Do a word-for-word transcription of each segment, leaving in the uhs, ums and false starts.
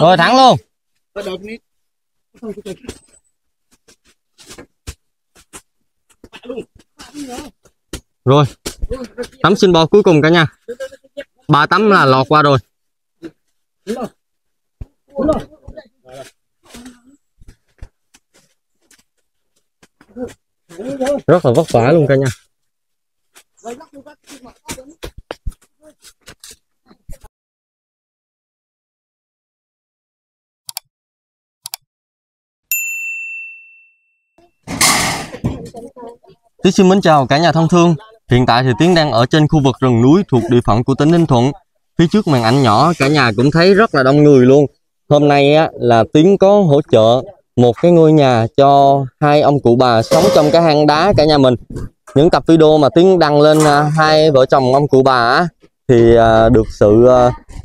Rồi thắng luôn. Rồi tấm xin bò cuối cùng cả nhà. Ba tấm là lọt qua rồi. Rất là vất vả luôn cả nhà. Tiến xin mến chào cả nhà thân thương. Hiện tại thì Tiến đang ở trên khu vực rừng núi thuộc địa phận của tỉnh Ninh Thuận. Phía trước màn ảnh nhỏ cả nhà cũng thấy rất là đông người luôn. Hôm nay á, là Tiến có hỗ trợ một cái ngôi nhà cho hai ông cụ bà sống trong cái hang đá cả nhà mình. Những tập video mà Tiến đăng lên hai vợ chồng ông cụ bà á, thì được sự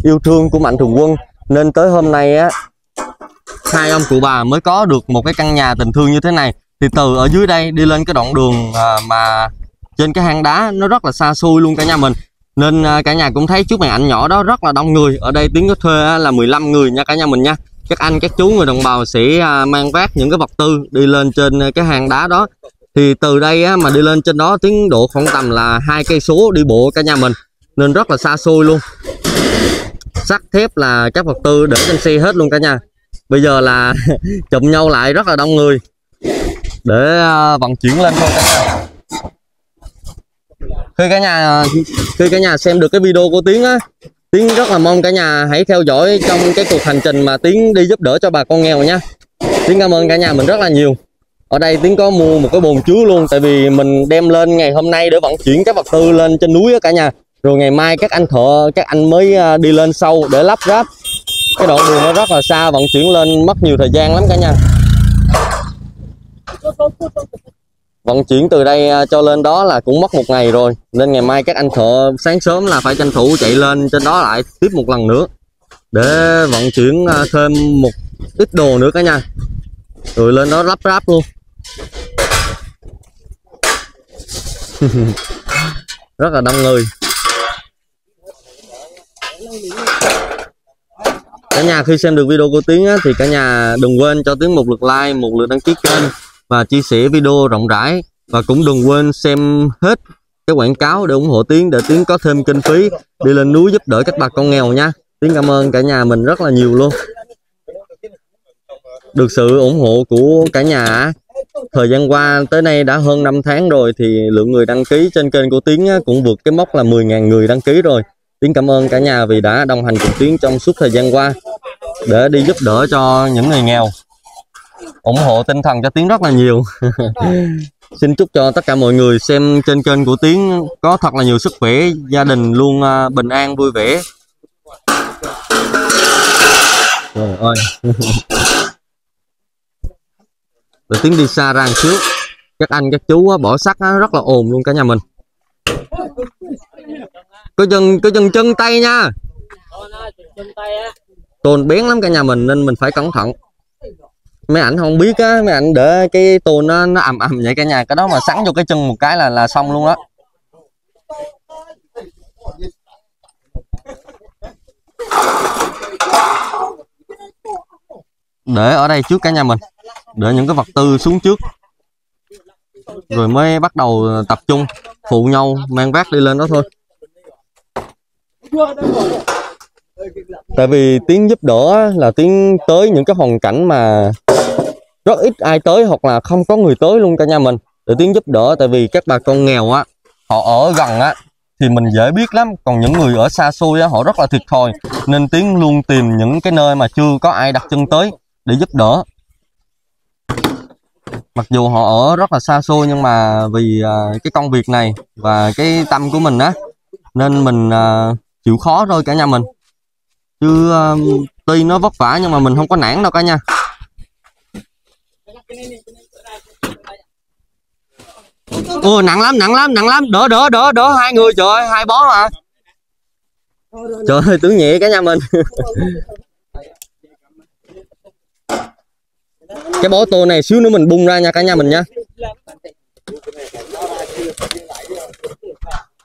yêu thương của Mạnh Thường Quân. Nên tới hôm nay á, hai ông cụ bà mới có được một cái căn nhà tình thương như thế này. Thì từ ở dưới đây đi lên cái đoạn đường mà trên cái hang đá nó rất là xa xôi luôn cả nhà mình. Nên cả nhà cũng thấy trước màn ảnh nhỏ đó rất là đông người. Ở đây Tiến có thuê là mười lăm người nha cả nhà mình nha. Các anh các chú người đồng bào sẽ mang vác những cái vật tư đi lên trên cái hang đá đó. Thì từ đây á, mà đi lên trên đó tiến độ khoảng tầm là hai cây số đi bộ cả nhà mình. Nên rất là xa xôi luôn. Sắt thép là các vật tư để trên xe hết luôn cả nhà. Bây giờ là chụm nhau lại rất là đông người để vận chuyển lên thôi cả nhà. Khi cả nhà khi cả nhà xem được cái video của Tiến á, Tiến rất là mong cả nhà hãy theo dõi trong cái cuộc hành trình mà Tiến đi giúp đỡ cho bà con nghèo nha. Tiến cảm ơn cả nhà mình rất là nhiều. Ở đây Tiến có mua một cái bồn chứa luôn, tại vì mình đem lên ngày hôm nay để vận chuyển các vật tư lên trên núi á cả nhà. Rồi ngày mai các anh thợ các anh mới đi lên sâu để lắp ráp. Cái đoạn đường nó rất là xa, vận chuyển lên mất nhiều thời gian lắm cả nhà. Vận chuyển từ đây cho lên đó là cũng mất một ngày rồi. Nên ngày mai các anh thợ sáng sớm là phải tranh thủ chạy lên trên đó lại tiếp một lần nữa để vận chuyển thêm một ít đồ nữa cả nhà. Rồi lên đó lắp ráp luôn. Rất là đông người. Cả nhà khi xem được video của Tiến á, thì cả nhà đừng quên cho Tiến một lượt like, một lượt đăng ký kênh và chia sẻ video rộng rãi. Và cũng đừng quên xem hết cái quảng cáo để ủng hộ Tiến, để Tiến có thêm kinh phí đi lên núi giúp đỡ các bà con nghèo nha. Tiến cảm ơn cả nhà mình rất là nhiều luôn. Được sự ủng hộ của cả nhà, thời gian qua tới nay đã hơn năm tháng rồi, thì lượng người đăng ký trên kênh của Tiến cũng vượt cái mốc là mười nghìn người đăng ký rồi. Tiến cảm ơn cả nhà vì đã đồng hành cùng Tiến trong suốt thời gian qua để đi giúp đỡ cho những người nghèo, ủng hộ tinh thần cho Tiến rất là nhiều. Xin chúc cho tất cả mọi người xem trên kênh của Tiến có thật là nhiều sức khỏe, gia đình luôn bình an vui vẻ. Trời ơi. Rồi Tiến đi xa ra một xíu, các anh các chú bỏ sắt rất là ồn luôn cả nhà mình. Có dừng có dừng chân tay nha, tôn bén lắm cả nhà mình nên mình phải cẩn thận. Mấy ảnh không biết á, mấy ảnh để cái tôn nó nó ầm ầm vậy cả nhà, cái đó mà sắn vô cái chân một cái là là xong luôn á. Để ở đây trước cả nhà mình, để những cái vật tư xuống trước rồi mới bắt đầu tập trung phụ nhau mang vác đi lên đó thôi. Tại vì Tiến giúp đỡ là Tiến tới những cái hoàn cảnh mà rất ít ai tới hoặc là không có người tới luôn cả nhà mình để Tiến giúp đỡ. Tại vì các bà con nghèo á, họ ở gần á thì mình dễ biết lắm, còn những người ở xa xôi á họ rất là thiệt thòi. Nên Tiến luôn tìm những cái nơi mà chưa có ai đặt chân tới để giúp đỡ. Mặc dù họ ở rất là xa xôi nhưng mà vì cái công việc này và cái tâm của mình á nên mình chịu khó thôi cả nhà mình. Chứ uh, tuy nó vất vả nhưng mà mình không có nản đâu cả nhà. Ôi nặng lắm, nặng lắm, nặng lắm. Đỡ, đỡ, đỡ, đỡ hai người, trời ơi, hai bó mà. Trời ơi, tưởng nhẹ cả nhà mình. Cái bó tô này xíu nữa mình bung ra nha cả nhà mình nha.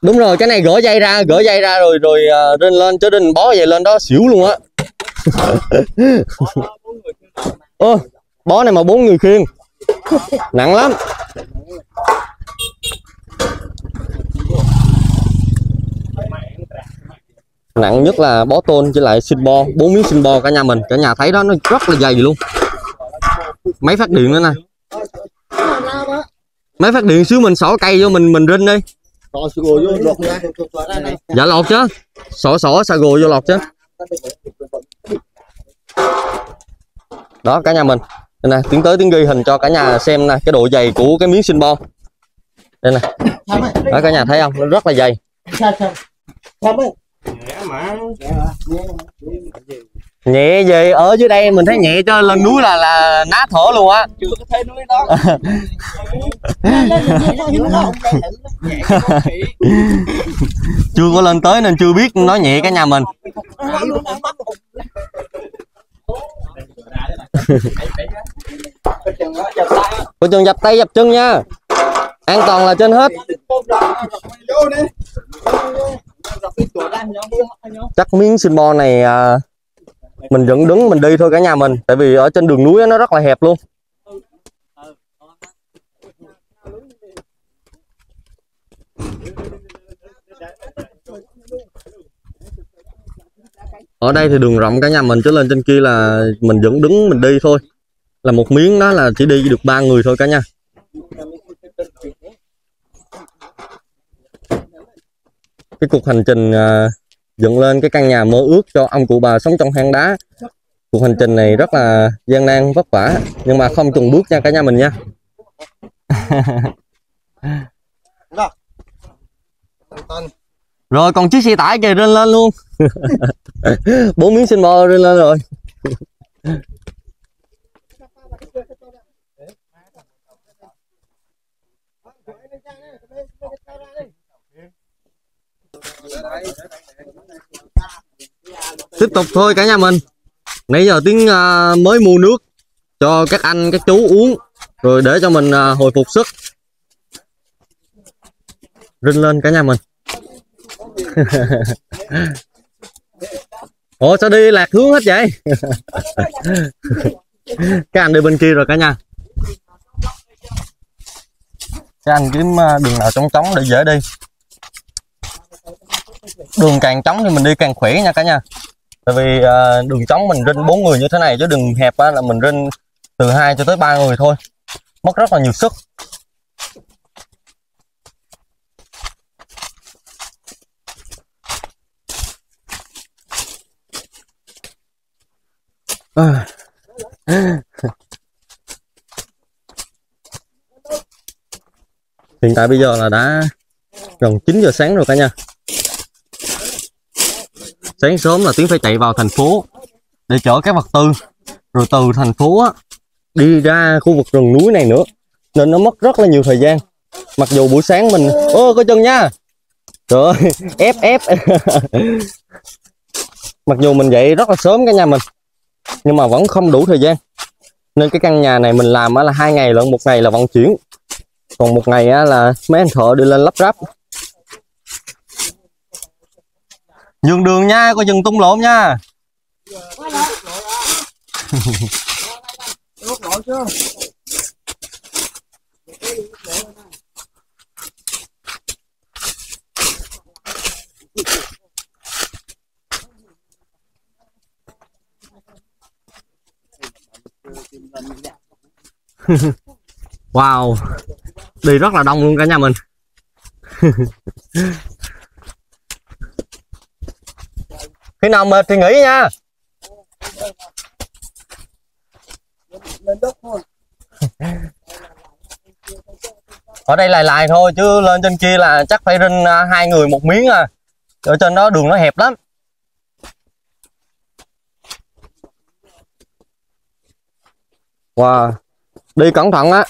Đúng rồi, cái này gỡ dây ra, gỡ dây ra rồi rồi uh, lên lên chứ đừng bó vậy lên đó xỉu luôn á. Ơ, bó này mà bốn người khiêng nặng lắm. Nặng nhất là bó tôn với lại sinh bo, bốn miếng sinh bo cả nhà mình, cả nhà thấy đó, nó rất là dày luôn. Máy phát điện nữa nè. Máy phát điện xíu mình xỏ cây vô mình mình rinh đi. Dạ lột chứ. Xỏ xỏ xà gồ vô lột chứ. Đó cả nhà mình. Đây nè, tiến tới tiến ghi hình cho cả nhà xem nè, cái độ dày của cái miếng sinh bo. Đây nè. Đó cả nhà thấy không? Nó rất là dày. Nhẹ gì, ở dưới đây mình thấy nhẹ cho lần núi là là ná thở luôn á. Chưa có thấy núi đó. Chưa có lên tới nên chưa biết nói nhẹ cả nhà mình. Cô Trường dập tay dập chân nha, an toàn là trên hết. Chắc miếng sinh bo này à, mình vẫn đứng mình đi thôi cả nhà mình, tại vì ở trên đường núi nó rất là hẹp luôn. Ở đây thì đường rộng cả nhà mình, chứ lên trên kia là mình vẫn đứng mình đi thôi, là một miếng đó là chỉ đi được ba người thôi cả nhà. Cái cuộc hành trình uh, dựng lên cái căn nhà mơ ước cho ông cụ bà sống trong hang đá, cuộc hành trình này rất là gian nan vất vả, nhưng mà không chùn bước nha cả nhà mình nha. Rồi còn chiếc xe tải kìa, lên lên luôn. Bốn miếng sinh bò lên lên rồi. Tiếp tục thôi cả nhà mình. Nãy giờ Tiến uh, mới mua nước cho các anh các chú uống, rồi để cho mình uh, hồi phục sức. Rinh lên cả nhà mình. Ủa sao đi lạc hướng hết vậy? Các anh đi bên kia rồi cả nhà. Các anh kiếm đường nào trống trống để dễ đi. Đường càng trống thì mình đi càng khỏe nha cả nhà. Tại vì à, đường trống mình rinh bốn người như thế này, chứ đường hẹp á, là mình rinh từ hai cho tới ba người thôi, mất rất là nhiều sức. À. Hiện tại bây giờ là đã gần chín giờ sáng rồi cả nhà. Sáng sớm là Tiến phải chạy vào thành phố để chở các vật tư, rồi từ thành phố á, đi ra khu vực rừng núi này nữa, nên nó mất rất là nhiều thời gian. Mặc dù buổi sáng mình ô có chân nha, trời ơi ép ép. Mặc dù mình dậy rất là sớm cả nhà mình, nhưng mà vẫn không đủ thời gian, nên cái căn nhà này mình làm á, là hai ngày lận, một ngày là vận chuyển, còn một ngày á, là mấy anh thợ đi lên lắp ráp. Nhường đường nha, coi chừng tung lộn nha. Wow, đi rất là đông luôn cả nhà mình. Khi nào mệt thì nghỉ nha. Ở đây lại lại thôi, chứ lên trên kia là chắc phải rinh hai người một miếng à. Ở trên đó đường nó hẹp lắm. Wow, đi cẩn thận á.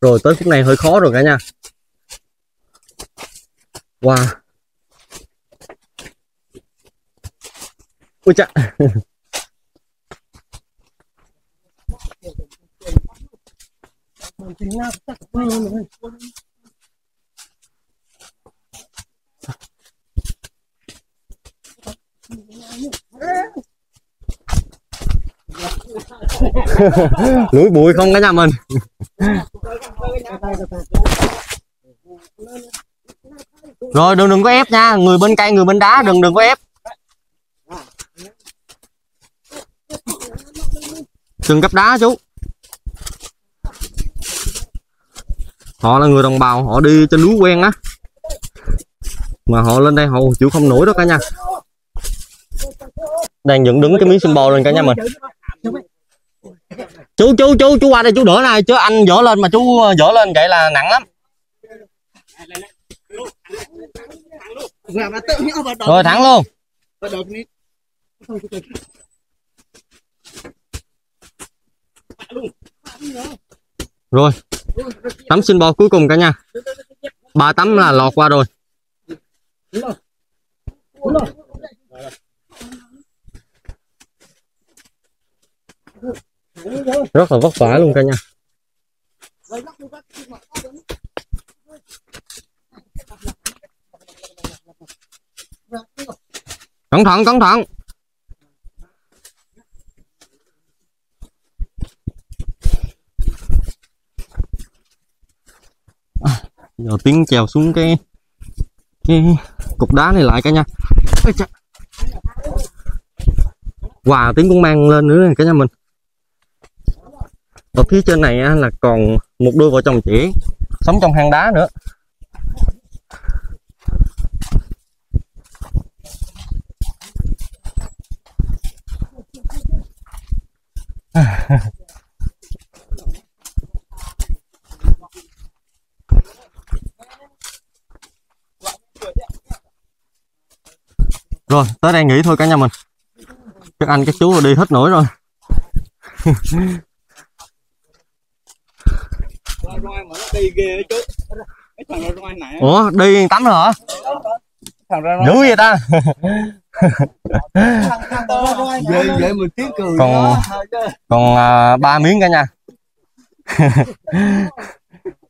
Rồi tới phút này hơi khó rồi cả nhà. Wow. Ui chà. Núi bụi không cả nhà mình. Rồi đừng đừng có ép nha, người bên cây người bên đá, đừng đừng có ép. Đừng gấp đá chú. Họ là người đồng bào, họ đi trên núi quen á. Mà họ lên đây họ chịu không nổi đó cả nhà. Đang dựng đứng cái miếng symbol lên cả nhà mình. Chú chú chú chú qua đây chú đỡ này, chứ anh dỡ lên mà chú dỡ lên vậy là nặng lắm. Rồi thẳng luôn. Rồi tấm xin bò cuối cùng cả nhà, ba tấm là lọt qua rồi. Rất là vất vả luôn cả nhà. Cẩn thận cẩn thận. Giờ tiếng trèo xuống cái cái cục đá này lại cả nhà. Wow, tiếng cũng mang lên nữa cả nhà mình. Ở phía trên này là còn một đôi vợ chồng trẻ sống trong hang đá nữa. Rồi tới đây nghỉ thôi cả nhà mình, các anh các chú đi hết nổi rồi. Ủa đi tắm rồi hả? Dữ vậy ta. Còn còn ba miếng cả nhà.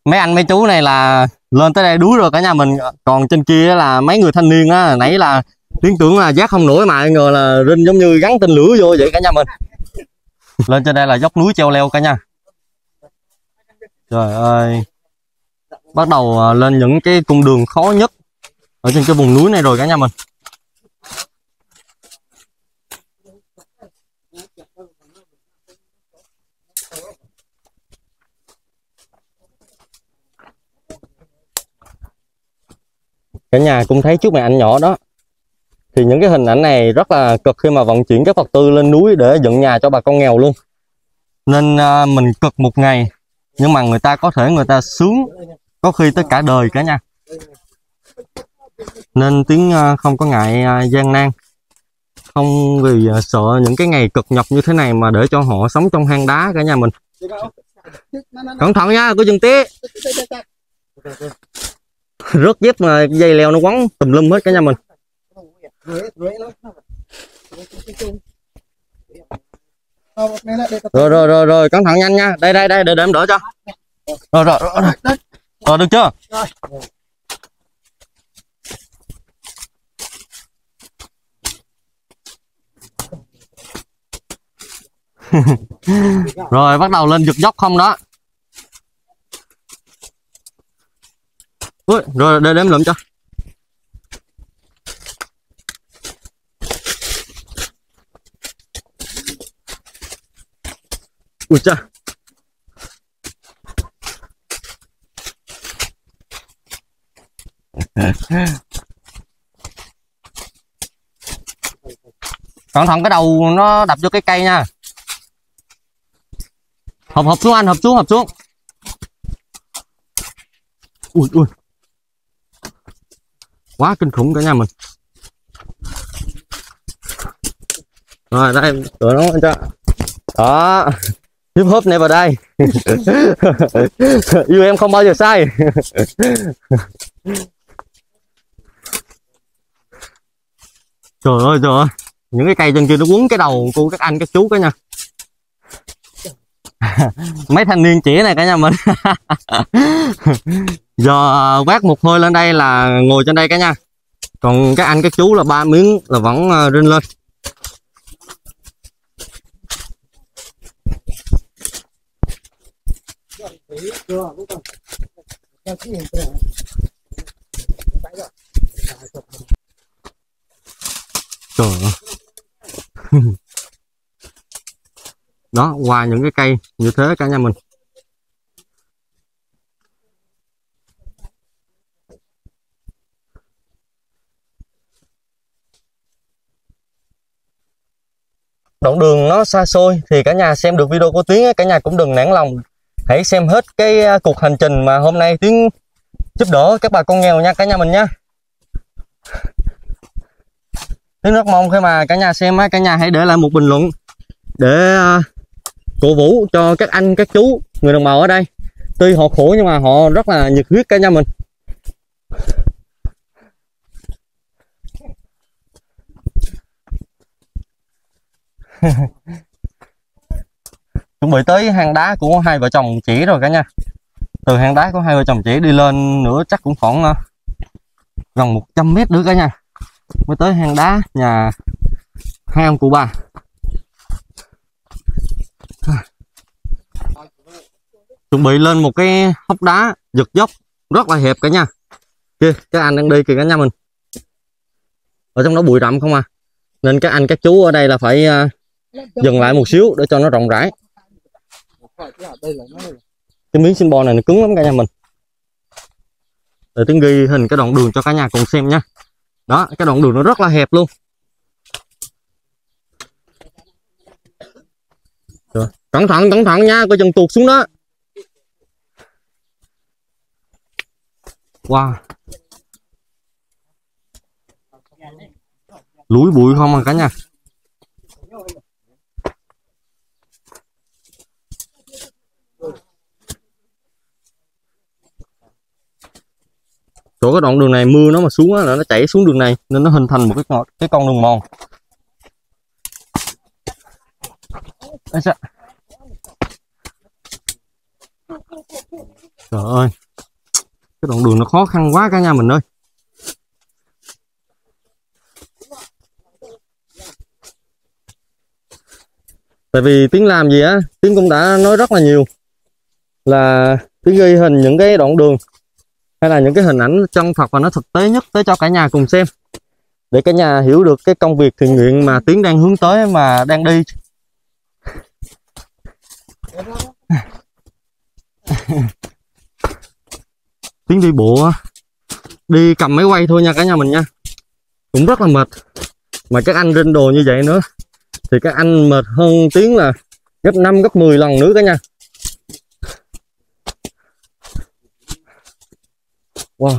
Mấy anh mấy chú này là lên tới đây đuối rồi cả nhà mình. Còn trên kia là mấy người thanh niên á, nãy là Tiến tưởng là giác không nổi mà ngờ là Rinh giống như gắn tên lửa vô vậy cả nhà mình. Lên trên đây là dốc núi treo leo cả nhà. Trời ơi, bắt đầu lên những cái cung đường khó nhất ở trên cái vùng núi này rồi cả nhà mình. Cả nhà cũng thấy trước mẹ anh nhỏ đó, thì những cái hình ảnh này rất là cực khi mà vận chuyển các vật tư lên núi để dựng nhà cho bà con nghèo luôn. Nên mình cực một ngày nhưng mà người ta có thể người ta sướng có khi tới cả đời cả nhà. Nên Tiến không có ngại gian nan, không vì sợ những cái ngày cực nhọc như thế này mà để cho họ sống trong hang đá cả nhà mình. Cẩn thận nha, có chừng tí rớt dép mà dây leo nó quấn tùm lum hết cả nhà mình. Rồi rồi rồi rồi cẩn thận nhanh nha, đây đây đây để, để em đỡ cho. Rồi rồi rồi, rồi. Rồi được chưa? Rồi bắt đầu lên giật dốc không đó. Ui, rồi để, để em lượm cho. Ui cha. Cẩn thận cái đầu nó đập vô cái cây nha. Hộp hộp xuống anh, hộp xuống, hộp xuống. Ui ui. Quá kinh khủng cả nhà mình. Rồi đây em tựa nó anh cho. Đó. Hip hop này vào đây. Yêu em không bao giờ sai. Trời ơi trời ơi, những cái cây trên kia nó quấn cái đầu cô các anh các chú cái nha. Mấy thanh niên trẻ này cả nhà mình. Giờ quát một hơi lên đây là ngồi trên đây cả nhà. Còn các anh các chú là ba miếng là vẫn rinh lên. Trời ơi. Đó, qua những cái cây như thế cả nhà mình. Đoạn đường nó xa xôi thì cả nhà xem được video của Tiến, cả nhà cũng đừng nản lòng. Hãy xem hết cái cuộc hành trình mà hôm nay Tiến giúp đỡ các bà con nghèo nha cả nhà mình nha. Tiến rất mong khi mà cả nhà xem, cả nhà hãy để lại một bình luận để cổ vũ cho các anh các chú người đồng bào ở đây. Tuy họ khổ nhưng mà họ rất là nhiệt huyết cả nhà mình. Chuẩn bị tới hang đá của hai vợ chồng chị rồi cả nhà. Từ hang đá của hai vợ chồng chị đi lên nữa chắc cũng khoảng gần một trăm mét nữa cả nhà mới tới hang đá nhà hai ông cụ bà. Chuẩn bị lên một cái hốc đá giật dốc rất là hẹp cả nhà. Kìa các anh đang đi kìa cả nhà mình. Ở trong đó bụi rậm không à, nên các anh các chú ở đây là phải dừng lại một xíu để cho nó rộng rãi. Cái miếng sinh bò này nó cứng lắm cả nhà mình. Để Tiến ghi hình cái đoạn đường cho cả nhà cùng xem nha. Đó, cái đoạn đường nó rất là hẹp luôn. Rồi, cẩn thận cẩn thận nha, coi chừng tuột xuống đó. Wow, lúi bụi không à cả nhà. Chỗ cái đoạn đường này mưa nó mà xuống là nó chảy xuống đường này nên nó hình thành một cái con, cái con đường mòn. Trời ơi, cái đoạn đường nó khó khăn quá cả nhà mình ơi. Tại vì Tiến làm gì á, Tiến cũng đã nói rất là nhiều là Tiến ghi hình những cái đoạn đường hay là những cái hình ảnh chân thật và nó thực tế nhất tới cho cả nhà cùng xem, để cả nhà hiểu được cái công việc thiện nguyện mà Tiến đang hướng tới mà đang đi. Tiến đi bộ, đi cầm máy quay thôi nha cả nhà mình nha, cũng rất là mệt. Mà các anh rinh đồ như vậy nữa thì các anh mệt hơn Tiến là gấp năm, gấp mười lần nữa cả nhà. Wow,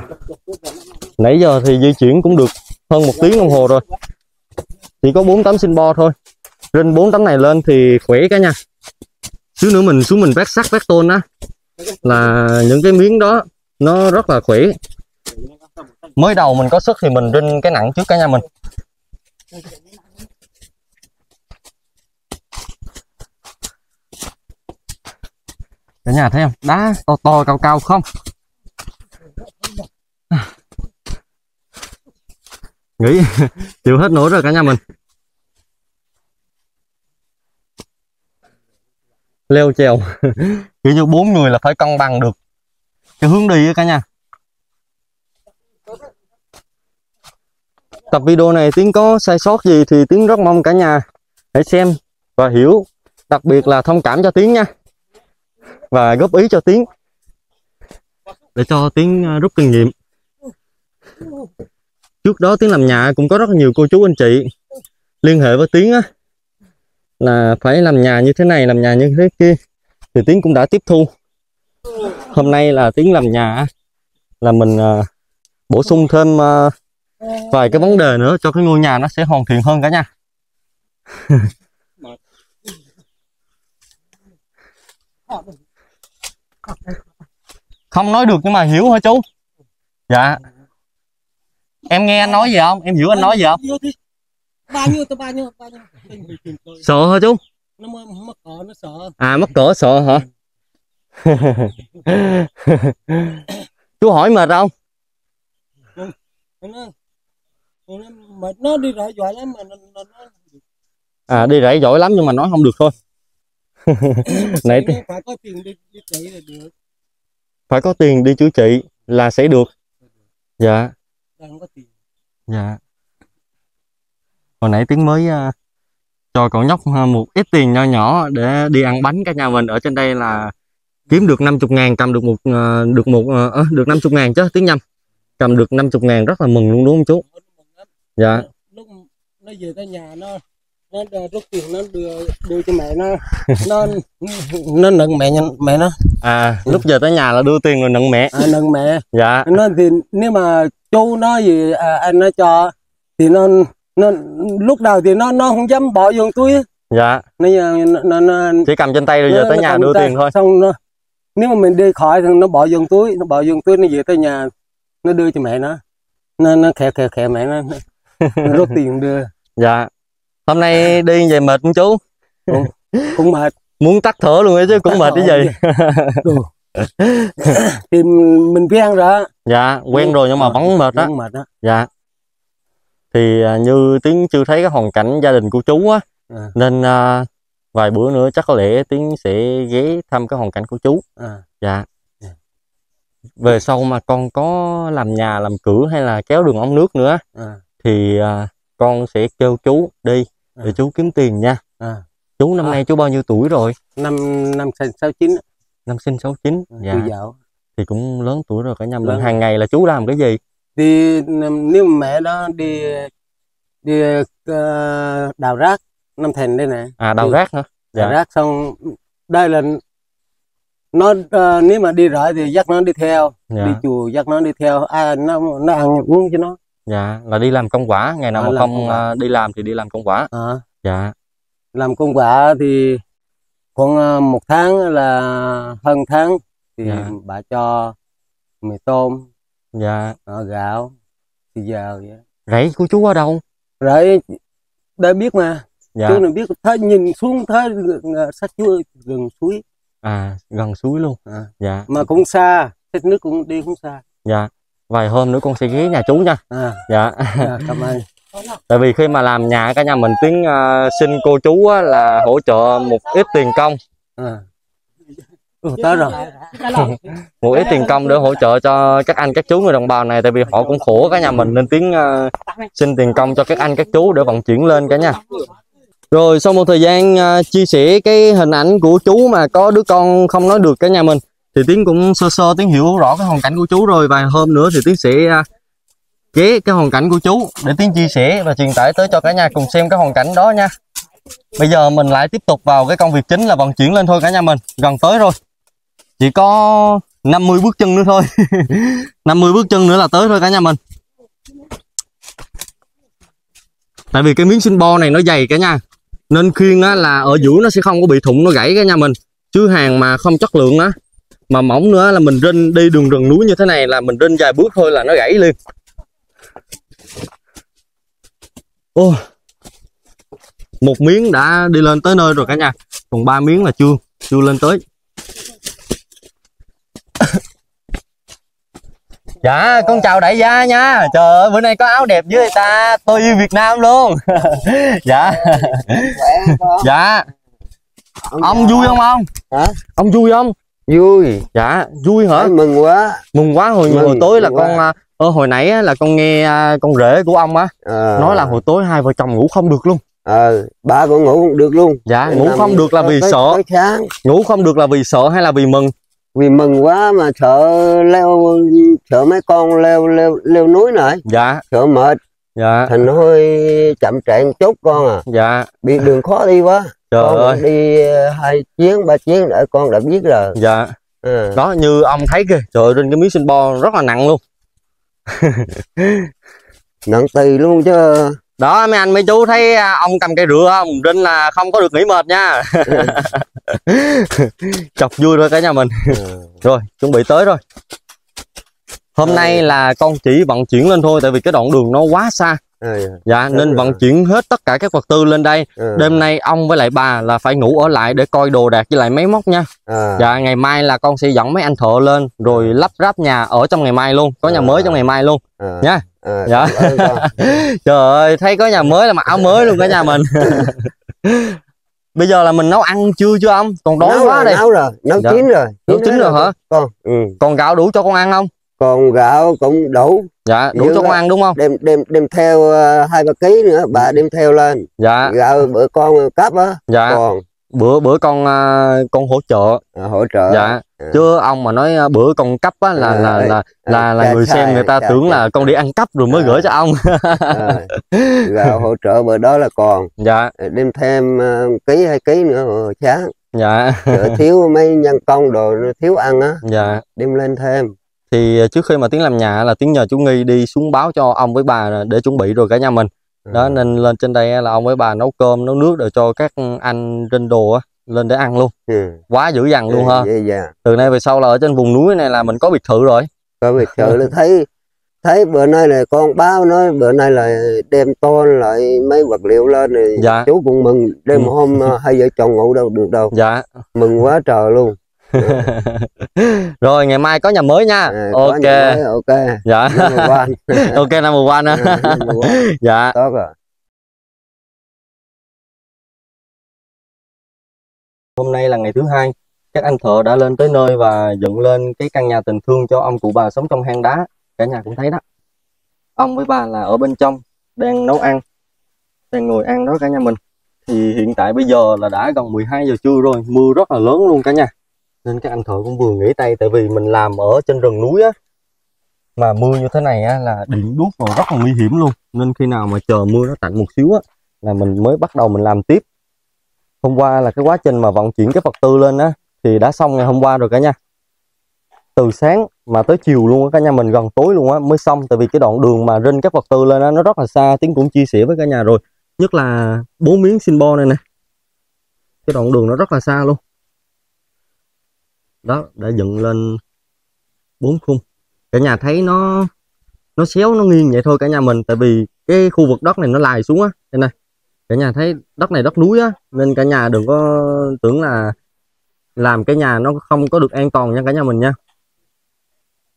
nãy giờ thì di chuyển cũng được hơn một tiếng đồng hồ rồi, chỉ có bốn tấm sinh bo thôi. Rinh bốn tấm này lên thì khỏe cả nhà. Xíu nữa mình xuống mình vét sắt vét tôn á là những cái miếng đó nó rất là khỏe. Mới đầu mình có sức thì mình rinh cái nặng trước cả nhà mình. Cả nhà thấy không, đá to to cao cao không. Nghĩ chịu hết nổi rồi cả nhà mình. Leo trèo kiểu như bốn người là phải cân bằng được cái hướng đi cả nhà. Tập video này Tiến có sai sót gì thì Tiến rất mong cả nhà hãy xem và hiểu, đặc biệt là thông cảm cho Tiến nha, và góp ý cho Tiến để cho Tiến rút kinh nghiệm. Trước đó Tiến làm nhà cũng có rất nhiều cô chú anh chị liên hệ với Tiến á, là phải làm nhà như thế này, làm nhà như thế kia, thì Tiến cũng đã tiếp thu. Hôm nay là Tiến làm nhà là mình bổ sung thêm vài cái vấn đề nữa cho cái ngôi nhà nó sẽ hoàn thiện hơn cả nhà. Không nói được nhưng mà hiểu hả chú? Dạ. Em nghe anh nói gì không? Em hiểu anh nói gì không? Bao nhiêu, tôi bao nhiêu, bao nhiêu. Sợ hả chú? nó mất cỏ nó sợ. À, mất cỏ sợ hả? Chú hỏi mệt không? Ừ, nó, nó, nó đi rẫy giỏi lắm mà nó, nó, nó... À, đi rẫy giỏi lắm nhưng mà nói không được thôi. Nãy thì... phải có tiền đi chữa trị là được. Phải có tiền đi chữa trị là sẽ được. Dạ. Đang có tiền. Dạ. Hồi nãy Tiến mới uh, cho cậu nhóc một ít tiền nho nhỏ để đi ăn bánh. Cả nhà mình ở trên đây là kiếm được năm mươi ngàn, cầm được một uh, được một uh, được năm mươi ngàn chứ, Tiến nhầm. Cầm được năm mươi ngàn rất là mừng luôn đúng không chú? Dạ. Lúc nó về tới nhà nó nó rút tiền nó đưa đưa cho mẹ nó. Nó nó nựng mẹ mẹ nó. À, lúc về tới nhà là đưa tiền rồi nựng mẹ. À, nựng mẹ. Dạ. Nó thì nếu mà chú nó gì à, anh nó cho thì nó nó lúc đầu thì nó nó không dám bỏ vô túi. Dạ. Nó, nó, nó, nó chỉ cầm trên tay rồi về tới nhà đưa tiền thôi. Xong nó, nếu mà mình đi khỏi thì nó bỏ vô túi, nó bỏ vô túi nó về tới nhà nó đưa cho mẹ nó. Nó nó khè khè khè mẹ nó, nó rút tiền đưa. Dạ. Hôm nay đi về mệt không chú? Ừ, cũng mệt. Muốn tắt thở luôn ấy chứ, cũng mệt cái gì. Thì mình biết ăn rồi. Dạ, quen rồi nhưng mà vẫn mệt đó. Mệt đó. Dạ. Thì như Tiến chưa thấy cái hoàn cảnh gia đình của chú á, à. Nên uh, vài bữa nữa chắc có lẽ Tiến sẽ ghé thăm cái hoàn cảnh của chú. À. Dạ. Về sau mà con có làm nhà làm cửa hay là kéo đường ống nước nữa, à. Thì uh, con sẽ kêu chú đi để à. Chú kiếm tiền nha. À. Chú năm à. Nay chú bao nhiêu tuổi rồi? Năm năm sinh sáu chín. Năm sinh sáu chín. Dạ. Dạo. Thì cũng lớn tuổi rồi cả nhà mình. Hàng ngày là chú làm cái gì? Đi nếu mẹ đó đi đi uh, đào rác Nam Thành đây nè. À, đào thì, rác hả? Dạ. Đào rác xong đây là nó uh, nếu mà đi rẫy thì dắt nó đi theo, dạ. Đi chùa dắt nó đi theo, à, nó nó ăn uống cho nó. Dạ, là đi làm công quả, ngày nào à, mà không uh, đi làm thì đi làm công quả. À. Dạ. Làm công quả thì khoảng uh, một tháng là hơn tháng thì dạ. Bà cho mì tôm. Dạ. Ở gạo thì giờ vậy. Rẫy của chú ở đâu? Rẫy đã biết mà. Dạ. Chú này biết thấy nhìn xuống thấy sát chú gần suối. À, gần suối luôn. À. Dạ. Mà cũng xa, cái nước cũng đi cũng xa. Dạ. Vài hôm nữa con sẽ ghé nhà chú nha. À. Dạ. Dạ. Cảm ơn. Tại vì khi mà làm nhà cả nhà mình Tiến uh, xin cô chú á, là hỗ trợ một ít tiền công. À. Ừ, tới rồi. Một ít tiền công để hỗ trợ cho các anh các chú người đồng bào này, tại vì họ cũng khổ cả nhà mình nên Tiến uh, xin tiền công cho các anh các chú để vận chuyển lên cả nhà. Rồi sau một thời gian uh, chia sẻ cái hình ảnh của chú mà có đứa con không nói được cả nhà mình thì Tiến cũng sơ sơ Tiến hiểu rõ cái hoàn cảnh của chú rồi. Vài hôm nữa thì Tiến sẽ uh, ghé cái hoàn cảnh của chú để Tiến chia sẻ và truyền tải tới cho cả nhà cùng xem cái hoàn cảnh đó nha. Bây giờ mình lại tiếp tục vào cái công việc chính là vận chuyển lên thôi cả nhà mình. Gần tới rồi. Chỉ có năm mươi bước chân nữa thôi. năm mươi bước chân nữa là tới thôi cả nhà mình. Tại vì cái miếng sinh bo này nó dày cả nhà, nên khiêng á, là ở giữa nó sẽ không có bị thủng nó gãy cả nhà mình. Chứ hàng mà không chất lượng á, mà mỏng nữa là mình rinh đi đường rừng núi như thế này là mình rinh vài bước thôi là nó gãy liền. Ô, một miếng đã đi lên tới nơi rồi cả nhà. Còn ba miếng là chưa, chưa lên tới. Dạ, con chào đại gia nha. Trời ơi, bữa nay có áo đẹp với ta. Tôi yêu Việt Nam luôn. Dạ. Dạ. Ông vui không ông? Hả? Ông vui không? Vui. Dạ, vui hả? Mừng quá. Mừng quá. Hồi, hồi tối là con... Ờ, hồi nãy là con nghe con rể của ông á. Nói là hồi tối hai vợ chồng ngủ không được luôn. Ờ, bà con ngủ không được luôn. Dạ, ngủ không được là vì sợ. Ngủ không được là vì sợ hay là vì mừng? Vì mừng quá mà sợ leo, sợ mấy con leo leo leo núi này. Dạ. Sợ mệt. Dạ. Thành hơi chậm trễ một chút con à. Dạ. Bị đường khó đi quá. Trời con ơi. Đi hai chuyến ba chuyến để con đã biết rồi. Dạ. Ừ. Đó như ông thấy kìa. Trời ơi, trên cái miếng sinh bo rất là nặng luôn. Nặng tì luôn chứ. Đó mấy anh mấy chú thấy ông cầm cây rửa không? Rinh là không có được nghỉ mệt nha. Chọc vui thôi cả nhà mình. Rồi chuẩn bị tới rồi. Hôm nay là con chỉ vận chuyển lên thôi. Tại vì cái đoạn đường nó quá xa. Ừ. Dạ nên ừ. vận chuyển hết tất cả các vật tư lên đây. Ừ. Đêm nay ông với lại bà là phải ngủ ở lại để coi đồ đạc với lại máy móc nha. À. Dạ ngày mai là con sẽ dẫn mấy anh thợ lên rồi lắp ráp nhà ở trong ngày mai luôn, có nhà à. mới trong ngày mai luôn à. nha. À, dạ. Trời ơi, thấy có nhà mới là mặc áo mới luôn cả nhà mình. Bây giờ là mình nấu ăn chưa chưa ông? Còn đói quá đây. Nấu rồi, nấu dạ. chín rồi. Nấu chín rồi hả? Con. Ừ. Còn gạo đủ cho con ăn không? Còn gạo cũng đủ. Dạ, đủ Dữ cho con ăn đúng không? Đem đem đem theo hai ba ký nữa, bà đem theo lên. Dạ. Gạo bữa con cắp á. Dạ. Còn bữa bữa con con hỗ trợ. À, hỗ trợ. Dạ. Ừ. Chứ ông mà nói bữa con cấp á là, ừ, là, là, là là là người xem người ta tưởng là con đi ăn cắp rồi mới à. gửi cho ông. à. Gạo hỗ trợ bữa đó là còn. Dạ. Đem thêm ký hai ký nữa hồi sáng. Dạ. Chợ thiếu mấy nhân công đồ thiếu ăn á. Dạ. Đem lên thêm. Thì trước khi mà Tiến làm nhà là Tiến nhờ chú Nghi đi xuống báo cho ông với bà để chuẩn bị rồi cả nhà mình. Ừ. Đó nên lên trên đây là ông với bà nấu cơm nấu nước để cho các anh trên đồ á lên để ăn luôn. Ừ. Quá dữ dằn luôn ha. Yeah, yeah. Từ nay về sau là ở trên vùng núi này là mình có biệt thự rồi. Có biệt thự là thấy thấy bữa nay là con báo nói bữa nay là đem tôn lại mấy vật liệu lên thì dạ. chú cũng mừng. Đêm ừ. hôm hai vợ chồng ngủ đâu được đâu. Dạ. Mừng quá trời luôn. Rồi ngày mai có nhà mới nha. À, ok. Mới, ok. Dạ. Ok number one á. Dạ. Tốt rồi. Hôm nay là ngày thứ hai, các anh thợ đã lên tới nơi và dựng lên cái căn nhà tình thương cho ông cụ bà sống trong hang đá. Cả nhà cũng thấy đó. Ông với bà là ở bên trong, đang nấu ăn, đang ngồi ăn đó cả nhà mình. Thì hiện tại bây giờ là đã gần mười hai giờ trưa rồi, mưa rất là lớn luôn cả nhà. Nên các anh thợ cũng vừa nghỉ tay, tại vì mình làm ở trên rừng núi á. Mà mưa như thế này á, là điện đuốc vào rất là nguy hiểm luôn. Nên khi nào mà chờ mưa nó tạnh một xíu á, là mình mới bắt đầu mình làm tiếp. Hôm qua là cái quá trình mà vận chuyển cái vật tư lên á thì đã xong ngày hôm qua rồi cả nhà. Từ sáng mà tới chiều luôn á cả nhà mình, gần tối luôn á mới xong. Tại vì cái đoạn đường mà rinh các vật tư lên á nó rất là xa, Tiến cũng chia sẻ với cả nhà rồi. Nhất là bốn miếng xin bo này nè, cái đoạn đường nó rất là xa luôn. Đó, đã dựng lên bốn khung. Cả nhà thấy nó nó xéo, nó nghiêng vậy thôi cả nhà mình. Tại vì cái khu vực đất này nó lài xuống á, đây này. Cả nhà thấy đất này đất núi á, nên cả nhà đừng có tưởng là làm cái nhà nó không có được an toàn nha cả nhà mình nha.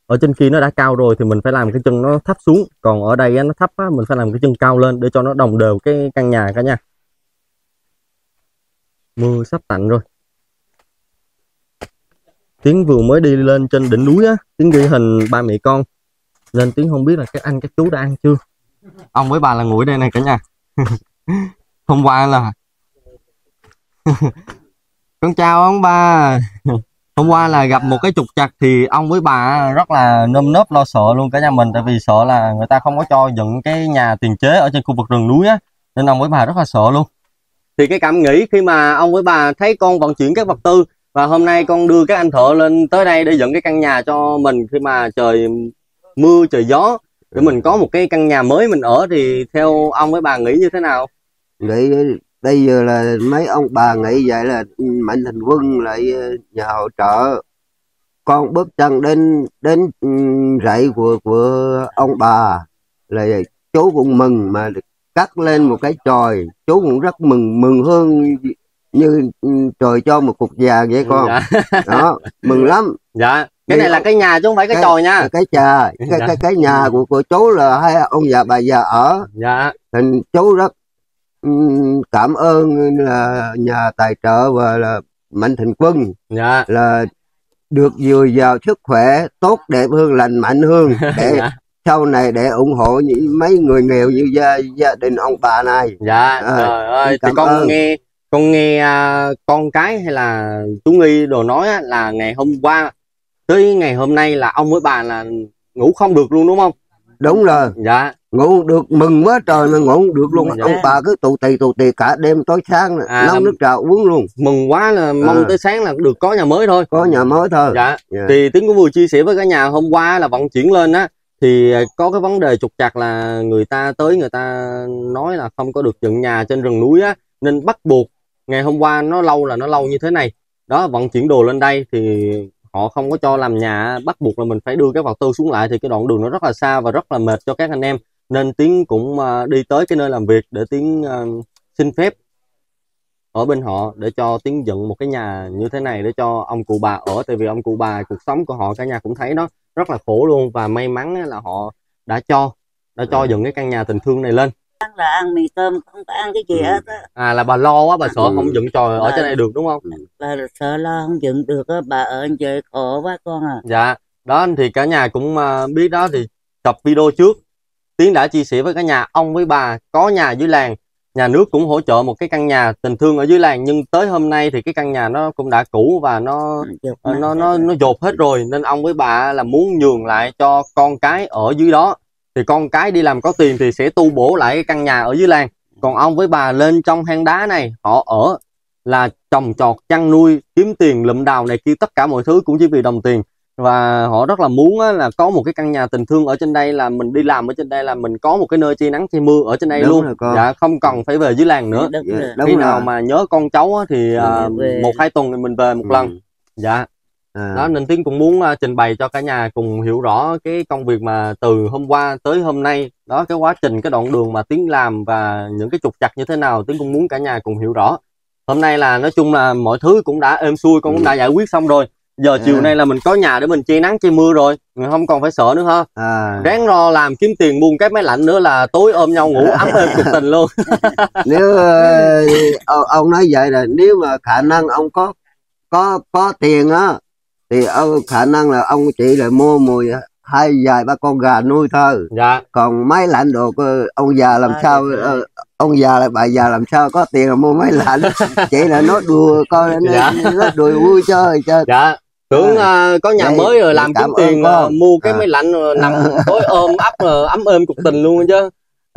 Ở trên kia nó đã cao rồi thì mình phải làm cái chân nó thấp xuống, còn ở đây nó thấp á, mình phải làm cái chân cao lên để cho nó đồng đều cái căn nhà cả nhà. Mưa sắp tạnh rồi. Tiến vừa mới đi lên trên đỉnh núi á, Tiến ghi hình ba mẹ con nên Tiến không biết là các anh các chú đã ăn chưa. Ông với bà là ngồi đây này cả nhà. Hôm qua là con chào ông ba. Hôm qua là gặp một cái trục trặc thì ông với bà rất là nơm nớp lo sợ luôn cả nhà mình. Tại vì sợ là người ta không có cho dựng cái nhà tiền chế ở trên khu vực rừng núi á, nên ông với bà rất là sợ luôn. Thì cái cảm nghĩ khi mà ông với bà thấy con vận chuyển các vật tư và hôm nay con đưa các anh thợ lên tới đây để dựng cái căn nhà cho mình khi mà trời mưa trời gió, để mình có một cái căn nhà mới mình ở, thì theo ông với bà nghĩ như thế nào? Nghĩ bây giờ là mấy ông bà nghĩ vậy là Mạnh Thường Quân lại nhà hỗ trợ con bước chân đến đến rẫy của của ông bà, là chú cũng mừng mà cắt lên một cái chòi, chú cũng rất mừng, mừng hơn như trời cho một cục già vậy con. Dạ. Đó, mừng lắm. Dạ. Cái này là cái nhà chứ không phải cái, cái tròi nha. Cái trà, cái, dạ. cái, cái nhà của, của chú là hai ông già bà già ở. Dạ. Thành chú rất cảm ơn là nhà tài trợ và là Mạnh Thường Quân. Dạ. Là được dồi dào sức khỏe, tốt đẹp hơn, lành mạnh hơn. Để dạ. sau này để ủng hộ những mấy người nghèo như gia, gia đình ông bà này. Dạ. À, trời ơi, cảm thì con ơn. nghe con nghe con cái hay là chú Nghi đồ nói là ngày hôm qua tới ngày hôm nay là ông với bà là ngủ không được luôn đúng không? Đúng rồi. Dạ. Ngủ được mừng quá trời mà ngủ không được luôn. Dạ. Ông bà cứ tù tì tù tì cả đêm tối sáng à, nấu nước trà uống luôn. Mừng quá là mong à. tới sáng là được có nhà mới thôi. Có nhà mới thôi. Dạ. Dạ. Thì Tiến cũng vừa chia sẻ với cả nhà hôm qua là vận chuyển lên á thì có cái vấn đề trục trặc là người ta tới người ta nói là không có được dựng nhà trên rừng núi á, nên bắt buộc ngày hôm qua nó lâu là nó lâu như thế này. Đó, vận chuyển đồ lên đây thì họ không có cho làm nhà, bắt buộc là mình phải đưa cái vật tư xuống lại, thì cái đoạn đường nó rất là xa và rất là mệt cho các anh em. nên Tiến cũng đi tới cái nơi làm việc để Tiến xin phép ở bên họ để cho Tiến dựng một cái nhà như thế này để cho ông cụ bà ở. Tại vì ông cụ bà cuộc sống của họ cả nhà cũng thấy đó, rất là khổ luôn, và may mắn là họ đã cho đã cho dựng cái căn nhà tình thương này lên. Là ăn mì tôm không phải ăn cái gì hết á. À, là bà lo quá, bà sợ ừ. không dựng tròi ở trên đây được đúng không? Bà sợ lo không dựng được á, bà ở về khổ quá con à. Dạ, đó thì cả nhà cũng biết đó, thì tập video trước Tiến đã chia sẻ với cả nhà, ông với bà có nhà dưới làng, nhà nước cũng hỗ trợ một cái căn nhà tình thương ở dưới làng, nhưng tới hôm nay thì cái căn nhà nó cũng đã cũ và nó nó nó nó, nó dột hết rồi, nên ông với bà là muốn nhường lại cho con cái ở dưới đó. Thì con cái đi làm có tiền thì sẽ tu bổ lại cái căn nhà ở dưới làng, còn ông với bà lên trong hang đá này họ ở là trồng trọt chăn nuôi kiếm tiền lụm đào này kia, tất cả mọi thứ cũng chỉ vì đồng tiền. Và họ rất là muốn là có một cái căn nhà tình thương ở trên đây, là mình đi làm ở trên đây là mình có một cái nơi che nắng che mưa ở trên đây đúng luôn, dạ không cần phải về dưới làng nữa. Đúng Khi đúng nào rồi. Mà nhớ con cháu thì đúng một hai tuần thì mình về một ừ. lần. Dạ. À. Đó, nên Tiến cũng muốn trình bày cho cả nhà cùng hiểu rõ cái công việc mà từ hôm qua tới hôm nay đó, cái quá trình, cái đoạn đường mà Tiến làm và những cái trục trặc như thế nào, Tiến cũng muốn cả nhà cùng hiểu rõ. Hôm nay là nói chung là mọi thứ cũng đã êm xuôi, con cũng đã giải quyết xong rồi. Giờ à. chiều nay là mình có nhà để mình che nắng che mưa rồi, mình không còn phải sợ nữa ha. À. Ráng lo làm kiếm tiền buôn cái máy lạnh nữa là tối ôm nhau ngủ ấm êm cực tình luôn. Nếu uh, ông nói vậy là nếu mà khả năng ông có có có tiền á, thì ông, khả năng là ông chỉ là mua mười hai vài ba con gà nuôi thôi. Dạ. Còn máy lạnh đồ ông già làm à, sao uh, ông già là bà già làm sao có tiền là mua máy lạnh. Chỉ là nó đùa coi nó, dạ. nó đùa vui chơi chơi. Dạ. Tưởng à, uh, có nhà vậy, mới rồi làm kiếm tiền uh, mua cái à. máy lạnh rồi nằm tối ôm ấp uh, ấm êm cục tình luôn chứ.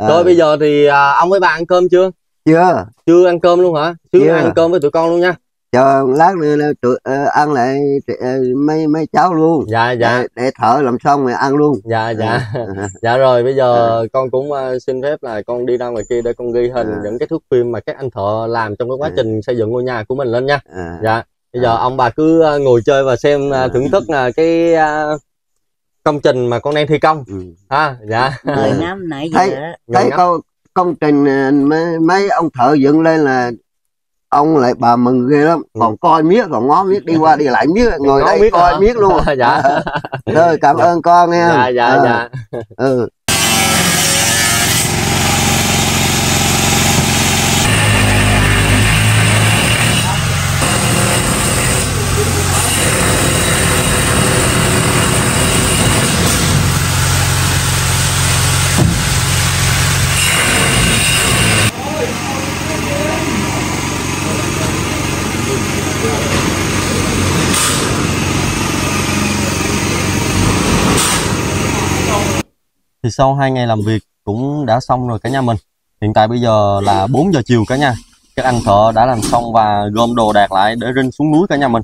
Rồi à. bây giờ thì uh, ông với bà ăn cơm chưa? Chưa. Chưa ăn cơm luôn hả? Chứ chưa. Ăn cơm với tụi con luôn nha. Chờ lát nữa tụi, uh, ăn lại uh, mấy mấy cháu luôn. Dạ dạ. Để, để thở làm xong rồi ăn luôn. Dạ dạ. Dạ rồi bây giờ à. con cũng uh, xin phép là con đi ra ngoài kia để con ghi hình à. những cái thước phim mà các anh thợ làm trong cái quá à. trình xây dựng ngôi nhà của mình lên nha. À. Dạ. Bây giờ à. ông bà cứ ngồi chơi và xem à. thưởng thức là cái uh, công trình mà con đang thi công. Ừ. À, dạ. Mười năm nãy giờ. Thấy, thấy công, công trình mấy, mấy ông thợ dựng lên là ông lại bà mừng ghê lắm, còn coi miết còn ngó miết đi qua đi lại miết ngồi đây coi miết luôn. Dạ. Rồi cảm dạ. ơn con nha. Dạ dạ ừ. dạ. Ừ. Thì sau hai ngày làm việc cũng đã xong rồi cả nhà mình. Hiện tại bây giờ là bốn giờ chiều cả nhà. Các anh thợ đã làm xong và gom đồ đạc lại để rinh xuống núi cả nhà mình.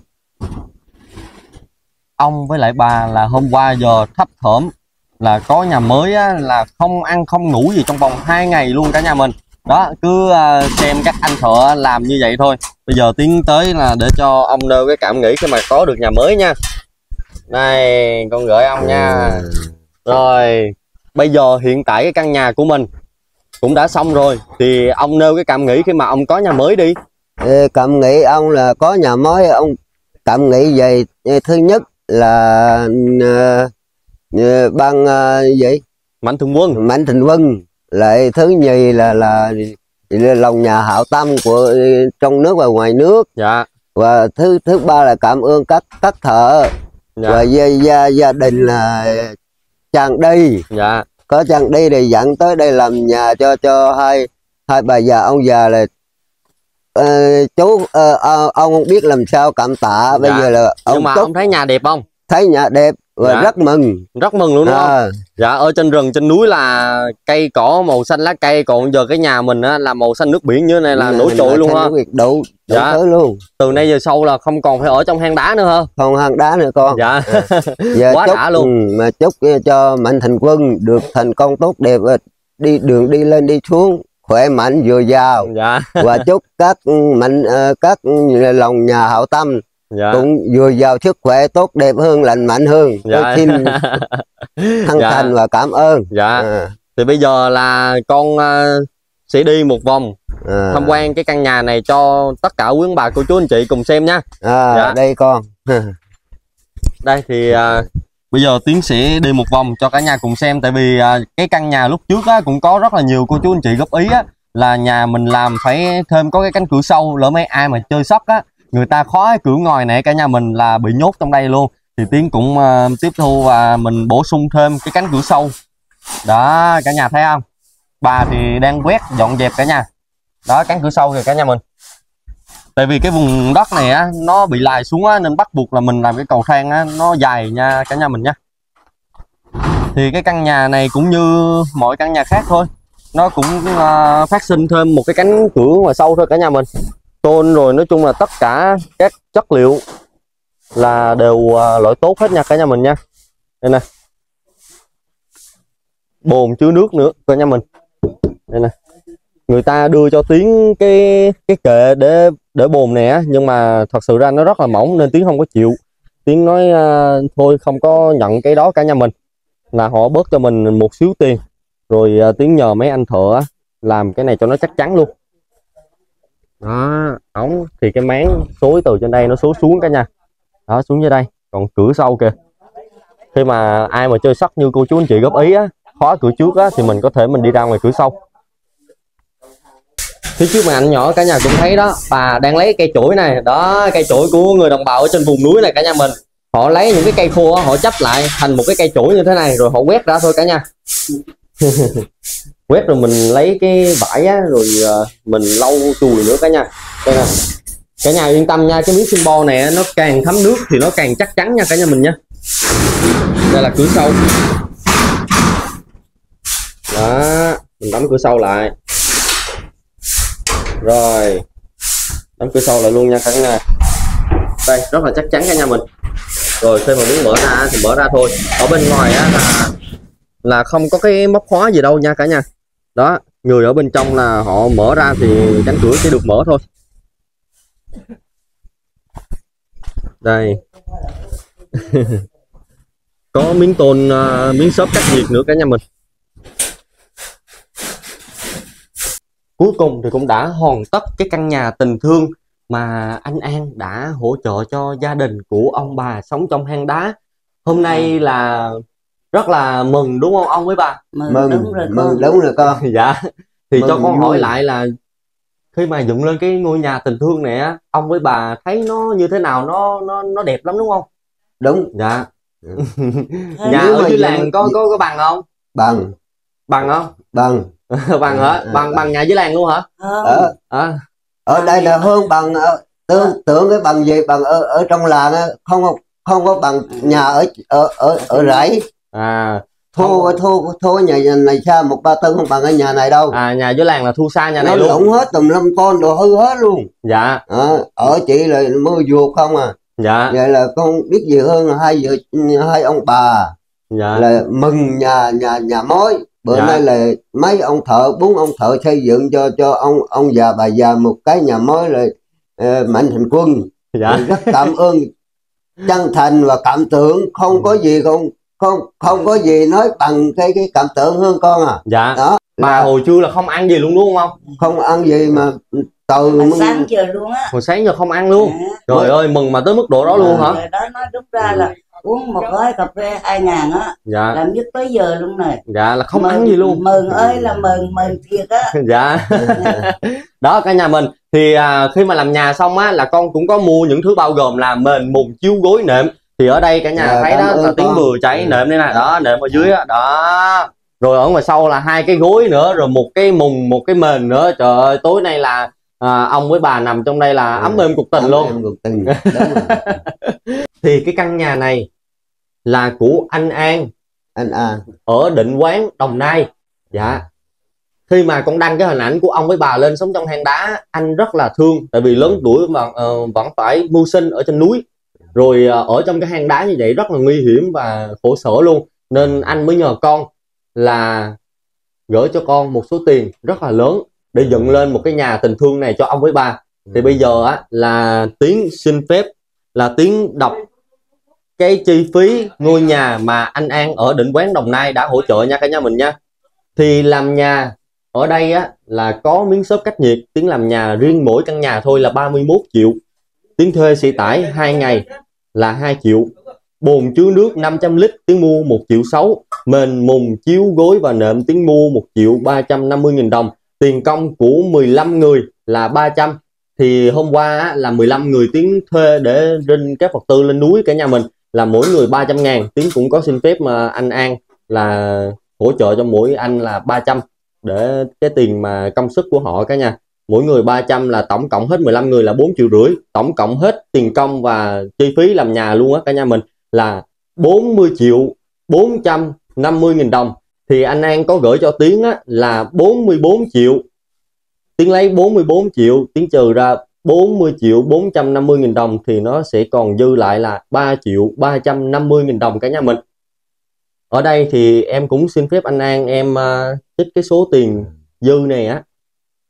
Ông với lại bà là hôm qua giờ thấp thỏm là có nhà mới á, là không ăn không ngủ gì trong vòng hai ngày luôn cả nhà mình. Đó, cứ xem các anh thợ làm như vậy thôi. Bây giờ tiến tới là để cho ông nêu cái cảm nghĩ khi mà có được nhà mới nha. Này, con gửi ông nha. Rồi. Bây giờ hiện tại cái căn nhà của mình cũng đã xong rồi, thì ông nêu cái cảm nghĩ khi mà ông có nhà mới đi. Ê, cảm nghĩ ông là có nhà mới, ông cảm nghĩ về thứ nhất là uh, ban uh, gì Mạnh Thường Quân Mạnh Thường Quân lại thứ nhì là là, là lòng nhà hảo tâm của trong nước và ngoài nước. Dạ. Và thứ thứ ba là cảm ơn các các thợ. Dạ. Và gia, gia, gia đình là chàng đi. Dạ. Có chàng đi để dẫn tới đây làm nhà cho cho hai hai bà già ông già là uh, chú uh, uh, ông không biết làm sao cảm tạ. Bây dạ. giờ là ông, nhưng mà ông thấy nhà đẹp không? Thấy nhà đẹp và dạ. rất mừng, rất mừng luôn đúng à. không? Dạ, ở trên rừng trên núi là cây cỏ màu xanh lá cây, còn giờ cái nhà mình á, là màu xanh nước biển như thế này là nổi trội luôn ha. Đủ, đủ dạ. thứ luôn. Từ nay giờ sau là không còn phải ở trong hang đá nữa ha. Không hang đá nữa con. Dạ. Dạ. Quá chúc, đã luôn. Mà chúc cho Mạnh Thường Quân được thành công tốt đẹp, đi đường đi lên đi xuống khỏe mạnh dồi dào. Dạ. Và chúc các mạnh các lòng nhà hảo tâm dạ. cũng vừa giàu sức khỏe tốt đẹp hơn, lành mạnh hơn. Dạ. Tôi xin thân dạ. thành và cảm ơn. Dạ. À. Thì bây giờ là con uh, sẽ đi một vòng à. tham quan cái căn nhà này cho tất cả quý ông bà cô chú anh chị cùng xem nha. À, dạ. Đây con. Đây thì uh, bây giờ Tiến sẽ đi một vòng cho cả nhà cùng xem. Tại vì uh, cái căn nhà lúc trước á, cũng có rất là nhiều cô chú anh chị góp ý á, là nhà mình làm phải thêm có cái cánh cửa sâu, lỡ mấy ai mà chơi sóc á, người ta khóa cửa ngoài này cả nhà mình là bị nhốt trong đây luôn. Thì Tiến cũng uh, tiếp thu và mình bổ sung thêm cái cánh cửa sâu. Đó cả nhà thấy không? Bà thì đang quét dọn dẹp cả nhà. Đó cánh cửa sâu rồi cả nhà mình. Tại vì cái vùng đất này á, nó bị lài xuống á, nên bắt buộc là mình làm cái cầu thang á, nó dài nha cả nhà mình nha. Thì cái căn nhà này cũng như mọi căn nhà khác thôi, nó cũng uh, phát sinh thêm một cái cánh cửa ngoài sâu thôi cả nhà mình. Tôn rồi nói chung là tất cả các chất liệu là đều uh, loại tốt hết nha cả nhà mình nha. Đây nè, bồn chứa nước nữa cả nhà mình. Đây nè, người ta đưa cho Tiến cái cái kệ để để bồn này á, nhưng mà thật sự ra nó rất là mỏng nên Tiến không có chịu. Tiến nói uh, thôi không có nhận cái đó cả nhà mình, là họ bớt cho mình một xíu tiền. Rồi uh, Tiến nhờ mấy anh thợ á, làm cái này cho nó chắc chắn luôn. Đó, ống thì cái máng xối từ trên đây nó xối xuống cả nhà. Đó, xuống dưới đây, còn cửa sau kìa. Khi mà ai mà chơi sắt như cô chú anh chị góp ý á, khóa cửa trước á, thì mình có thể mình đi ra ngoài cửa sau. Phía trước mà anh nhỏ cả nhà cũng thấy đó, bà đang lấy cây chổi này. Đó, cây chổi của người đồng bào ở trên vùng núi này cả nhà mình. Họ lấy những cái cây khô á, họ chắp lại thành một cái cây chổi như thế này rồi họ quét ra thôi cả nhà. Quét rồi mình lấy cái vải á, rồi mình lau chùi nữa cả nhà. Đây nè, cả nhà yên tâm nha, cái miếng xi bo này nó càng thấm nước thì nó càng chắc chắn nha cả nhà mình nha. Đây là cửa sau. Đó, mình đóng cửa sau lại. Rồi, đóng cửa sau lại luôn nha cả nhà. Đây, rất là chắc chắn cả nhà mình. Rồi, khi mà muốn mở ra thì mở ra thôi. Ở bên ngoài á là là không có cái móc khóa gì đâu nha cả nhà. Đó, người ở bên trong là họ mở ra thì cánh cửa sẽ được mở thôi. Đây. Có miếng tôn, uh, miếng xốp cách nhiệt nữa cả nhà mình. Cuối cùng thì cũng đã hoàn tất cái căn nhà tình thương mà anh An đã hỗ trợ cho gia đình của ông bà sống trong hang đá. Hôm nay là rất là mừng đúng không ông với bà? Mừng, mừng đúng rồi mừng, con. Đúng rồi con. Dạ. Thì mừng, cho con hỏi lại là khi mà dựng lên cái ngôi nhà tình thương này á, ông với bà thấy nó như thế nào? Nó nó nó đẹp lắm đúng không? Đúng. Dạ. Nhà ở dưới làng có có có bằng không? Bằng. Bằng không? Bằng. Bằng hả? Bằng bằng nhà dưới làng luôn hả? Ờ. À. Ở đây là hơn bằng tương tưởng cái bằng gì bằng ở ở trong làng không không có bằng nhà ở ở ở ở rẫy. À, thua thua thua nhà này xa một ba tư không bằng ở nhà này đâu. À, nhà dưới làng là thua xa nhà này luôn. Nó lũng hết tùm lum con đồ hư hết luôn. Dạ. À, ở chị là mưa ruột không à. Dạ. Vậy là con biết gì hơn là hai vợ hai ông bà. Dạ. Là mừng nhà nhà nhà mối. Bữa dạ. nay là mấy ông thợ bốn ông thợ xây dựng cho cho ông ông già bà già một cái nhà mới là uh, Mạnh Thường Quân. Dạ. Rất cảm ơn chân thành và cảm tưởng, không ừ. có gì không không không có gì nói bằng cái cái cảm tưởng hơn con à. Dạ. Đó. Mà hồi trưa là không ăn gì luôn đúng không? Không ăn gì mà từ mình... sáng giờ luôn á. Hồi sáng giờ không ăn luôn. À. Trời ơi mừng mà tới mức độ đó à. luôn hả? Đó nói đúng ra là uống một gói cà phê hai ngàn á, dạ. làm nhất tới giờ luôn này. Dạ là không mừng, ăn gì luôn. Mừng ơi là mừng, mừng thiệt á. Dạ. Đó cả nhà mình. Thì à, khi mà làm nhà xong á là con cũng có mua những thứ bao gồm là mền, mùng, chiếu, gối, nệm. Thì ở đây cả nhà dạ, thấy đó là Tiếng vừa cháy nệm đây nè. Đó nệm ở dưới á. Đó. Rồi ở ngoài sau là hai cái gối nữa, rồi một cái mùng, một cái mền nữa. Trời ơi tối nay là à, ông với bà nằm trong đây là ừ, ấm êm cuộc tình ấm luôn êm cuộc tình. Thì cái căn nhà này là của anh An anh An ở Định Quán, Đồng Nai. Dạ. Khi mà con đăng cái hình ảnh của ông với bà lên sống trong hang đá, anh rất là thương. Tại vì lớn tuổi mà uh, vẫn phải mưu sinh ở trên núi. Rồi uh, ở trong cái hang đá như vậy rất là nguy hiểm và khổ sở luôn. Nên anh mới nhờ con là gửi cho con một số tiền rất là lớn để dựng lên một cái nhà tình thương này cho ông với bà. Thì bây giờ á, là Tiến xin phép là Tiến đọc cái chi phí ngôi nhà mà anh An ở Định Quán Đồng Nai đã hỗ trợ nha cả nhà mình nha. Thì làm nhà ở đây á, là có miếng xốp cách nhiệt, tiếng làm nhà riêng mỗi căn nhà thôi là ba mươi mốt triệu. Tiếng thuê xỉ tải hai ngày là hai triệu. Bồn chứa nước năm trăm lít tiếng mua một triệu sáu. Mền mùng chiếu gối và nệm tiếng mua một triệu ba trăm năm mươi nghìn đồng. Tiền công của mười lăm người là ba trăm. Thì hôm qua á, là mười lăm người tiếng thuê để rinh các vật tư lên núi cả nhà mình là mỗi người ba trăm ngàn. Tiếng cũng có xin phép mà anh An là hỗ trợ cho mỗi anh là ba trăm để cái tiền mà công sức của họ cả nhà. Mỗi người ba trăm là tổng cộng hết mười lăm người là bốn triệu rưỡi. Tổng cộng hết tiền công và chi phí làm nhà luôn á cả nhà mình là bốn mươi triệu bốn trăm năm mươi nghìn đồng. Thì anh An có gửi cho Tiến á, là bốn mươi bốn triệu. Tiến lấy bốn mươi bốn triệu, Tiến trừ ra bốn mươi triệu bốn trăm năm mươi nghìn đồng thì nó sẽ còn dư lại là ba triệu ba trăm năm mươi nghìn đồng cả nhà mình. Ở đây thì em cũng xin phép anh An em uh, trích cái số tiền dư này á,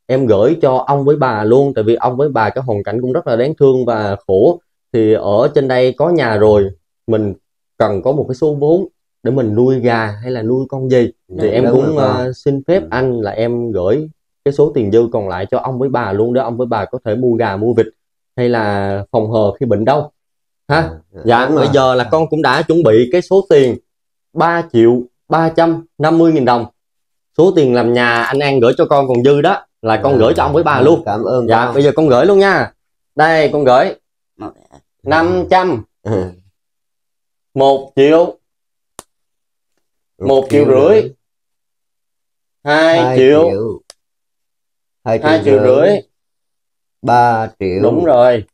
em gửi cho ông với bà luôn. Tại vì ông với bà cái hoàn cảnh cũng rất là đáng thương và khổ. Thì ở trên đây có nhà rồi, mình cần có một cái số vốn để mình nuôi gà hay là nuôi con gì. Thì đấy, em cũng uh, xin phép ừ. anh là em gửi cái số tiền dư còn lại cho ông với bà luôn, để ông với bà có thể mua gà mua vịt hay là phòng hờ khi bệnh đau ha. Ừ, dạ bây rồi. Giờ là con cũng đã chuẩn bị cái số tiền ba triệu ba trăm năm mươi nghìn đồng. Số tiền làm nhà anh An gửi cho con còn dư đó là con à, gửi cho ông với bà luôn. Cảm ơn. Dạ con. Bây giờ con gửi luôn nha. Đây con gửi năm trăm, một triệu, một triệu rưỡi, hai triệu, hai triệu rưỡi, ba triệu. Đúng rồi,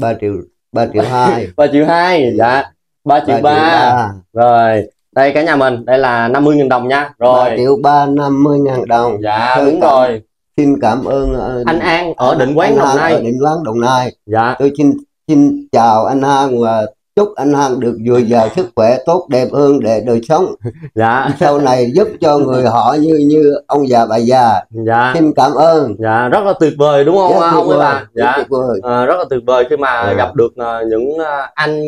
ba triệu, ba triệu hai, ba triệu hai. Dạ ba triệu ba. Rồi đây cả nhà mình, đây là năm mươi nghìn đồng nha. Rồi ba triệu ba trăm năm mươi nghìn đồng. Dạ tôi đúng cảm, rồi xin cảm ơn uh, anh An ở Định Quán Đồng Nai. Định Quán Đồng Nai. Dạ tôi xin xin chào anh An và chúc anh An được dồi dào sức khỏe, tốt đẹp hơn để đời sống. Dạ sau này giúp cho người họ như như ông già bà già. Dạ xin cảm ơn. Dạ rất là tuyệt vời đúng không dạ, ông với bà? Dạ tuyệt vời. À, rất là tuyệt vời khi mà à. gặp được uh, những uh, anh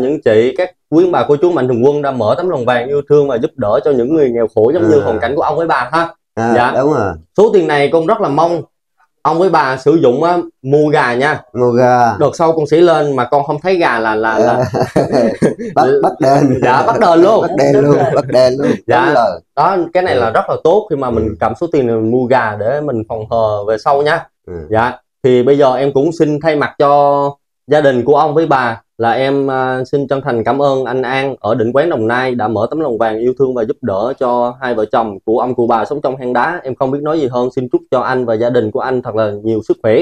những chị, các quý bà cô chú Mạnh Thường Quân đã mở tấm lòng vàng yêu thương và giúp đỡ cho những người nghèo khổ giống à. như hoàn cảnh của ông với bà ha. À, dạ đúng rồi. Số tiền này con rất là mong ông với bà sử dụng á, mua gà nha. Mua gà. Đợt sau con sẽ lên mà con không thấy gà là là, là... bắt bắt đền. Dạ bắt đền luôn. Bắt đền luôn. Bắt đền luôn. Dạ. Đó cái này là rất là tốt khi mà mình ừ. cầm số tiền này mình mua gà để mình phòng hờ về sau nha. Ừ. Dạ. Thì bây giờ em cũng xin thay mặt cho gia đình của ông với bà là em uh, xin chân thành cảm ơn anh An ở Định Quán Đồng Nai đã mở tấm lòng vàng yêu thương và giúp đỡ cho hai vợ chồng của ông cụ bà sống trong hang đá. Em không biết nói gì hơn, xin chúc cho anh và gia đình của anh thật là nhiều sức khỏe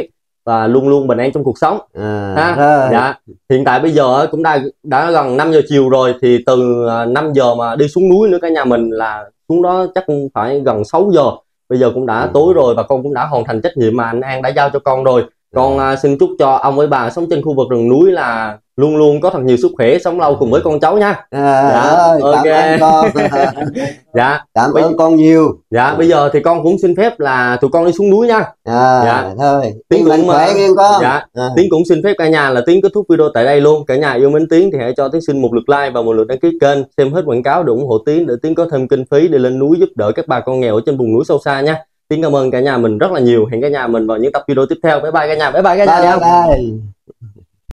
và luôn luôn bình an trong cuộc sống. À, ha? À. Dạ. Hiện tại bây giờ cũng đã, đã gần năm giờ chiều rồi, thì từ năm giờ mà đi xuống núi nữa cả nhà mình là xuống đó chắc cũng phải gần sáu giờ. Bây giờ cũng đã ừ. tối rồi và con cũng đã hoàn thành trách nhiệm mà anh An đã giao cho con rồi. Con à. xin chúc cho ông với bà sống trên khu vực rừng núi là luôn luôn có thật nhiều sức khỏe, sống lâu cùng với con cháu nha. À, dạ, ơi, okay. Cảm ơn con. Dạ, cảm bây... ơn con nhiều. Dạ, ừ. bây giờ thì con cũng xin phép là tụi con đi xuống núi nha. À, dạ, thôi. Tiến cũng khỏe nghe con. Dạ, à. Tiến cũng xin phép cả nhà là Tiến kết thúc video tại đây luôn. Cả nhà yêu mến Tiến thì hãy cho Tiến xin một lượt like và một lượt đăng ký kênh, xem hết quảng cáo để ủng hộ Tiến để Tiến có thêm kinh phí để lên núi giúp đỡ các bà con nghèo ở trên vùng núi sâu xa nha. Tiến cảm ơn cả nhà mình rất là nhiều. Hẹn cả nhà mình vào những tập video tiếp theo. Bye bye cả nhà. Bye bye cả nhà. Bye bye.